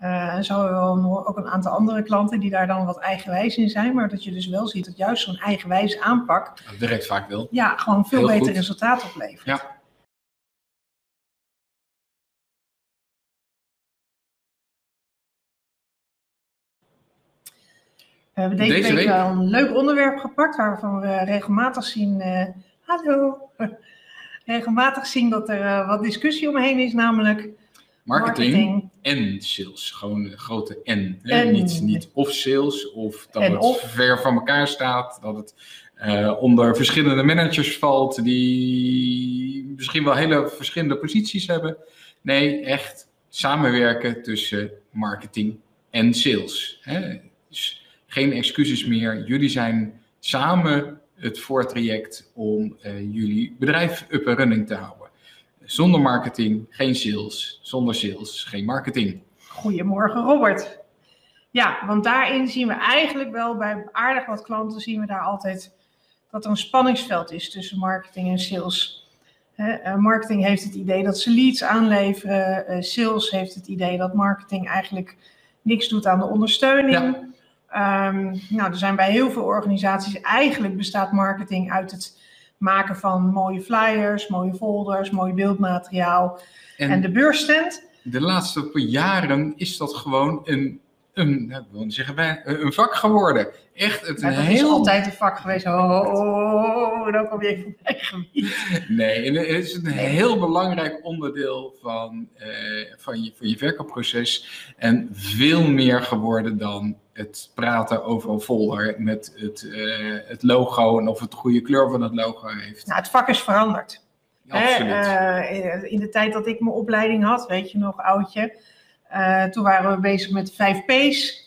Zo hebben we ook een aantal andere klanten die daar dan wat eigenwijs in zijn. Maar dat je dus wel ziet dat juist zo'n eigenwijze aanpak... direct vaak wil. Ja, gewoon veel beter resultaat oplevert. Ja. We hebben deze week wel een leuk onderwerp gepakt waarvan we regelmatig zien... regelmatig zien dat er wat discussie omheen is, namelijk... Marketing en sales. Gewoon een grote en. Niet of sales of dat het ver van elkaar staat. Dat het onder verschillende managers valt die misschien wel hele verschillende posities hebben. Nee, echt samenwerken tussen marketing en sales. Hè? Dus geen excuses meer. Jullie zijn samen het voortraject om jullie bedrijf up and running te houden. Zonder marketing, geen sales. Zonder sales, geen marketing. Goedemorgen, Robert. Ja, want daarin zien we eigenlijk wel bij aardig wat klanten zien we daar altijd dat er een spanningsveld is tussen marketing en sales. Marketing heeft het idee dat ze leads aanleveren. Sales heeft het idee dat marketing eigenlijk niks doet aan de ondersteuning. Ja. Er zijn bij heel veel organisaties, eigenlijk bestaat marketing uit het... maken van mooie flyers, mooie folders, mooi beeldmateriaal en de beursstand. De laatste paar jaren is dat gewoon een vak geworden. Echt het is altijd een vak geweest. Dan kom je even op mijn gebied. Nee, en het is een heel belangrijk onderdeel van je verkoopproces. En veel meer geworden dan het praten over een folder met het logo en of het goede kleur van het logo heeft. Nou, het vak is veranderd. Absoluut. In de tijd dat ik mijn opleiding had, weet je nog, oudje. Toen waren we bezig met 5 P's.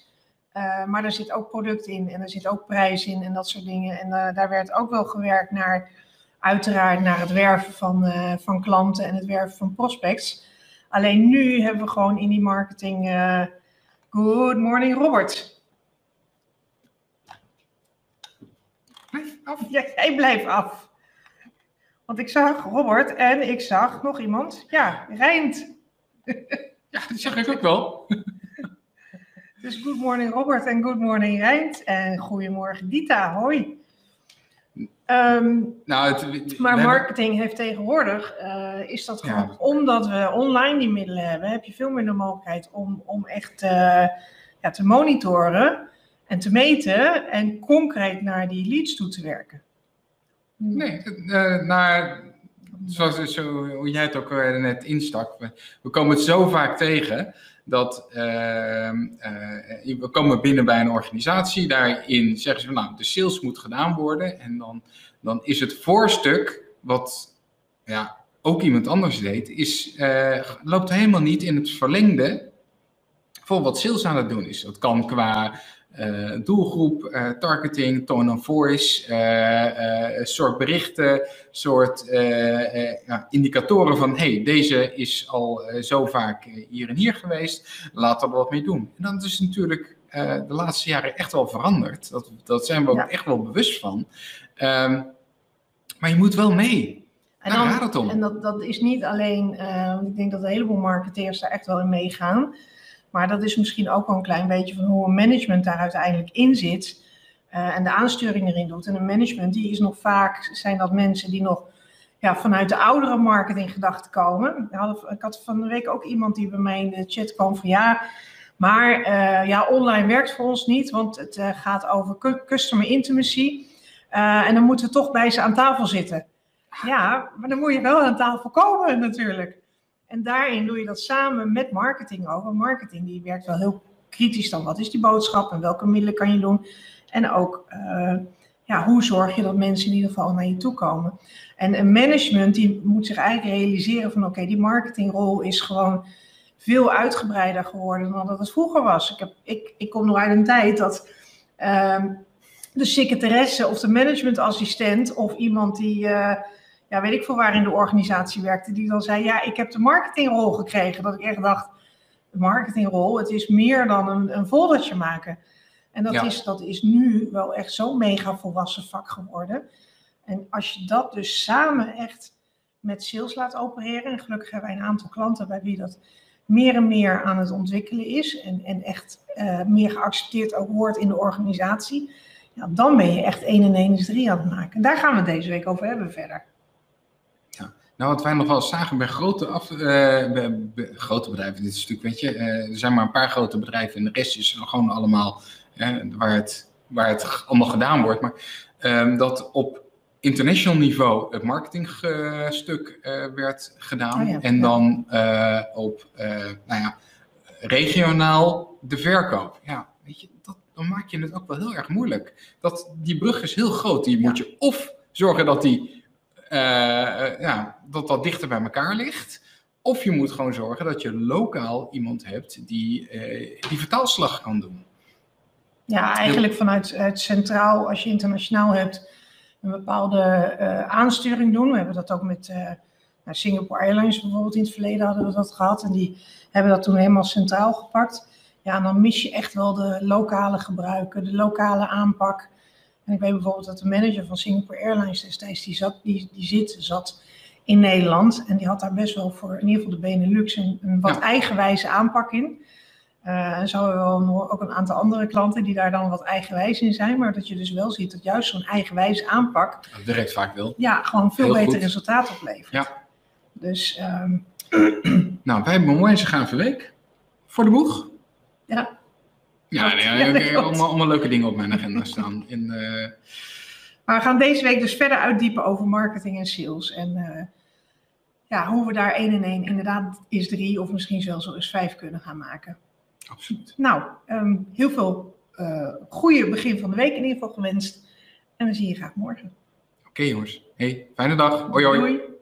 Maar daar zit ook product in en er zit ook prijs in en dat soort dingen. En daar werd ook wel gewerkt naar het werven van klanten en het werven van prospects. Alleen nu hebben we gewoon in die marketing... Good morning, Robert. Blijf af. Ja, jij blijft af. Want ik zag Robert en ik zag nog iemand. Ja, Reint. Ja, dat zag ik ook wel. Dus good morning Robert en good morning Reint en goedemorgen Dita, hoi. Maar marketing heeft tegenwoordig, is dat gewoon, omdat we online die middelen hebben, heb je veel meer de mogelijkheid om echt te monitoren en te meten en concreet naar die leads toe te werken. Nee, hoe jij het ook net instak, we komen het zo vaak tegen... dat we komen binnen bij een organisatie, daarin zeggen ze van de sales moet gedaan worden en dan is het voorstuk, wat ook iemand anders deed, loopt helemaal niet in het verlengde voor wat sales aan het doen is. Dat kan qua doelgroep, targeting, tone of voice, soort berichten, soort indicatoren van deze is al zo vaak hier en hier geweest, laten we er wat mee doen. En dat is natuurlijk de laatste jaren echt wel veranderd. Dat zijn we ook echt wel bewust van. Maar je moet wel mee. En dan, daar gaat het om. En dat is niet alleen, want ik denk dat een heleboel marketeers daar echt wel in meegaan. Maar dat is misschien ook wel een klein beetje van hoe een management daar uiteindelijk in zit. En de aansturing erin doet. En een management, zijn dat mensen die nog vanuit de oudere markt in gedachten komen. Ik had van de week ook iemand die bij mij in de chat kwam van online werkt voor ons niet. Want het gaat over customer intimacy. En dan moeten we toch bij ze aan tafel zitten. Ja, maar dan moet je wel aan tafel komen natuurlijk. En daarin doe je dat samen met marketing ook. Want marketing die werkt wel heel kritisch dan. Wat is die boodschap en welke middelen kan je doen? En ook hoe zorg je dat mensen in ieder geval naar je toe komen? En een management die moet zich eigenlijk realiseren van oké, die marketingrol is gewoon veel uitgebreider geworden dan dat het vroeger was. Ik kom nog uit een tijd dat de secretaresse of de managementassistent of iemand die... weet ik veel waar in de organisatie werkte, die dan zei, ik heb de marketingrol gekregen. Dat ik echt dacht, de marketingrol, het is meer dan een foldertje maken. En dat is nu wel echt zo'n mega volwassen vak geworden. En als je dat dus samen echt met sales laat opereren, en gelukkig hebben wij een aantal klanten bij wie dat meer en meer aan het ontwikkelen is en echt meer geaccepteerd ook wordt in de organisatie, ja, dan ben je echt 1 en 1 is 3 aan het maken. En daar gaan we het deze week over hebben verder. Ja. Nou, wat wij nog wel zagen bij grote bedrijven, dit is natuurlijk, weet je, er zijn maar een paar grote bedrijven en de rest is gewoon allemaal waar het allemaal gedaan wordt. Maar dat op international niveau het marketingstuk werd gedaan. Oh ja, en dan op regionaal de verkoop. Ja, weet je, dan maak je het ook wel heel erg moeilijk. Die brug is heel groot. Die moet je of zorgen dat dat dichter bij elkaar ligt. Of je moet gewoon zorgen dat je lokaal iemand hebt die vertaalslag kan doen. Ja, eigenlijk vanuit centraal, als je internationaal hebt, een bepaalde aansturing doen. We hebben dat ook met Singapore Airlines bijvoorbeeld in het verleden hadden we dat gehad. En die hebben dat toen helemaal centraal gepakt. Ja, en dan mis je echt wel de lokale gebruiken, de lokale aanpak. En ik weet bijvoorbeeld dat de manager van Singapore Airlines destijds, die zat in Nederland. En die had daar best wel voor in ieder geval de Benelux een wat eigenwijze aanpak in. En zo hebben we ook een aantal andere klanten die daar dan wat eigenwijs in zijn. Maar dat je dus wel ziet dat juist zo'n eigenwijze aanpak direct vaak wil. Ja, gewoon veel beter resultaat oplevert. Ja. Dus, nou, wij hebben een mooie gaande week. Voor de boeg. Ja. Ja, allemaal leuke dingen op mijn agenda staan. Maar we gaan deze week dus verder uitdiepen over marketing en sales. En hoe we daar 1 en 1 inderdaad is 3 of misschien zelfs wel eens 5 kunnen gaan maken. Absoluut. Nou, heel veel goede begin van de week in ieder geval gewenst. En we zien je graag morgen. Oké, jongens. Hey, fijne dag. Hoi, hoi. Doei.